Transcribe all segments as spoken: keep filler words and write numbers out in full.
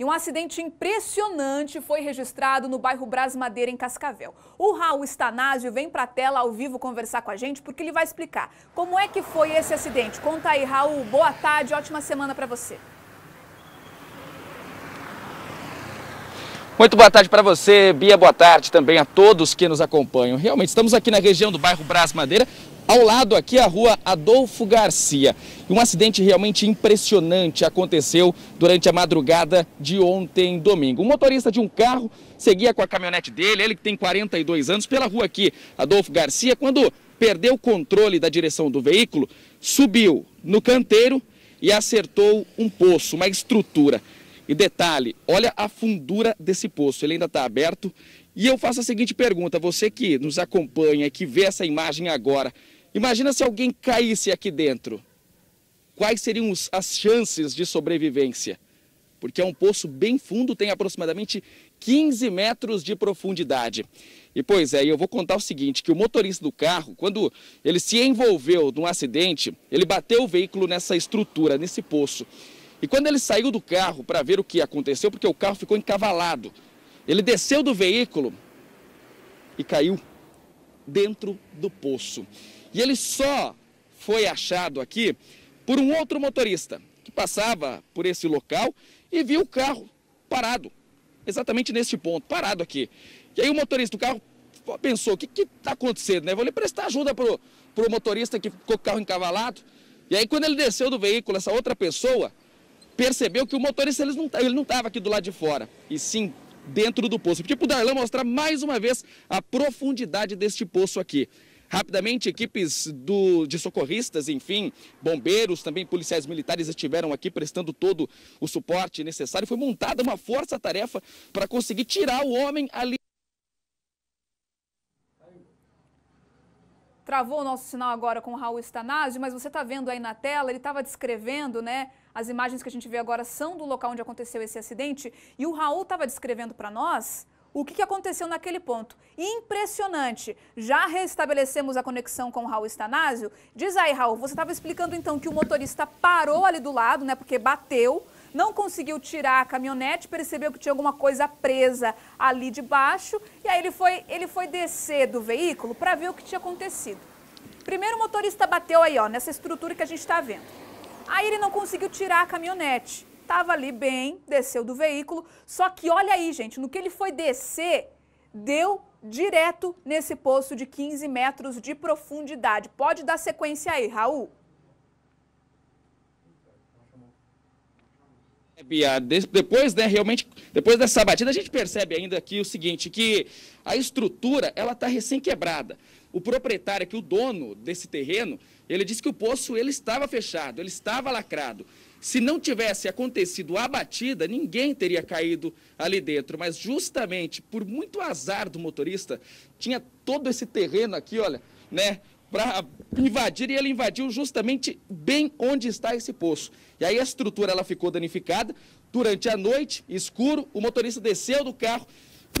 E um acidente impressionante foi registrado no bairro Brás Madeira, em Cascavel. O Raul Estanázio vem para a tela ao vivo conversar com a gente, porque ele vai explicar como é que foi esse acidente. Conta aí, Raul. Boa tarde, ótima semana para você. Muito boa tarde para você, Bia. Boa tarde também a todos que nos acompanham. Realmente, estamos aqui na região do bairro Brás Madeira. Ao lado aqui a rua Adolfo Garcia. Um acidente realmente impressionante aconteceu durante a madrugada de ontem, domingo. Um motorista de um carro seguia com a caminhonete dele, ele que tem quarenta e dois anos, pela rua aqui, Adolfo Garcia, quando perdeu o controle da direção do veículo, subiu no canteiro e acertou um poço, uma estrutura. E detalhe, olha a fundura desse poço, ele ainda está aberto. E eu faço a seguinte pergunta, você que nos acompanha, que vê essa imagem agora, imagina se alguém caísse aqui dentro. Quais seriam as chances de sobrevivência? Porque é um poço bem fundo, tem aproximadamente quinze metros de profundidade. E pois é, eu vou contar o seguinte, que o motorista do carro, quando ele se envolveu num acidente, ele bateu o veículo nessa estrutura, nesse poço. E quando ele saiu do carro para ver o que aconteceu, porque o carro ficou encavalado, ele desceu do veículo e caiu dentro do poço. E ele só foi achado aqui por um outro motorista que passava por esse local e viu o carro parado, exatamente neste ponto, parado aqui. E aí o motorista do carro pensou, o que que está acontecendo, né? Vou lhe prestar ajuda para o motorista que ficou com o carro encavalado. E aí quando ele desceu do veículo, essa outra pessoa percebeu que o motorista ele não estava aqui do lado de fora, e sim dentro do poço. Pedi para o Darlan mostrar mais uma vez a profundidade deste poço aqui. Rapidamente, equipes do, de socorristas, enfim, bombeiros, também policiais militares estiveram aqui prestando todo o suporte necessário. Foi montada uma força-tarefa para conseguir tirar o homem ali. Travou o nosso sinal agora com o Raul Estanázio, mas você está vendo aí na tela, ele estava descrevendo, né? As imagens que a gente vê agora são do local onde aconteceu esse acidente. E o Raul estava descrevendo para nós o que aconteceu naquele ponto. Impressionante! Já restabelecemos a conexão com o Raul Estanázio. Diz aí, Raul, você estava explicando então que o motorista parou ali do lado, né? Porque bateu, não conseguiu tirar a caminhonete, percebeu que tinha alguma coisa presa ali debaixo. E aí ele foi, ele foi descer do veículo para ver o que tinha acontecido. Primeiro o motorista bateu aí, ó, nessa estrutura que a gente está vendo. Aí ele não conseguiu tirar a caminhonete, estava ali bem, desceu do veículo, só que olha aí, gente, no que ele foi descer, deu direto nesse poço de quinze metros de profundidade. Pode dar sequência aí, Raul. Bia, depois, né, realmente, depois dessa batida, a gente percebe ainda aqui o seguinte, que a estrutura, ela está recém-quebrada. O proprietário, que o dono desse terreno, ele disse que o poço, ele estava fechado, ele estava lacrado. Se não tivesse acontecido a batida, ninguém teria caído ali dentro. Mas justamente por muito azar do motorista, tinha todo esse terreno aqui, olha, né, para invadir, e ele invadiu justamente bem onde está esse poço. E aí a estrutura ela ficou danificada. Durante a noite, escuro, o motorista desceu do carro,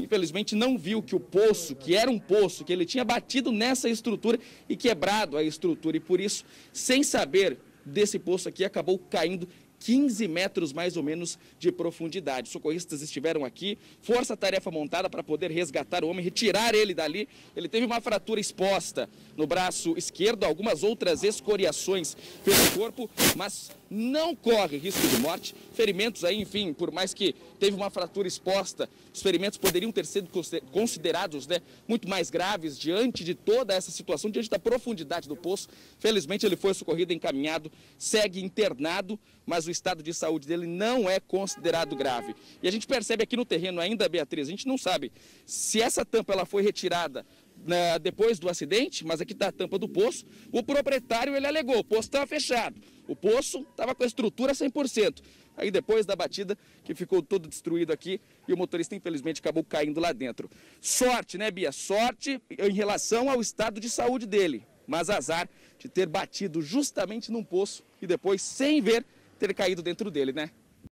infelizmente não viu que o poço, que era um poço, que ele tinha batido nessa estrutura e quebrado a estrutura. E por isso, sem saber desse poço aqui, acabou caindo quinze metros mais ou menos de profundidade. Os socorristas estiveram aqui, força-tarefa montada para poder resgatar o homem, retirar ele dali. Ele teve uma fratura exposta no braço esquerdo, algumas outras escoriações pelo corpo, mas não corre risco de morte. Ferimentos aí, enfim, por mais que teve uma fratura exposta, os ferimentos poderiam ter sido considerados, né, muito mais graves diante de toda essa situação, diante da profundidade do poço. Felizmente ele foi socorrido, encaminhado, segue internado, mas o O estado de saúde dele não é considerado grave. E a gente percebe aqui no terreno ainda, Beatriz, a gente não sabe se essa tampa ela foi retirada né, depois do acidente, mas aqui está a tampa do poço. O proprietário ele alegou, o poço estava fechado, o poço estava com a estrutura cem por cento. Aí depois da batida, que ficou todo destruído aqui, e o motorista infelizmente acabou caindo lá dentro. Sorte, né, Bia? Sorte em relação ao estado de saúde dele, mas azar de ter batido justamente num poço e depois, sem ver, ter caído dentro dele, né?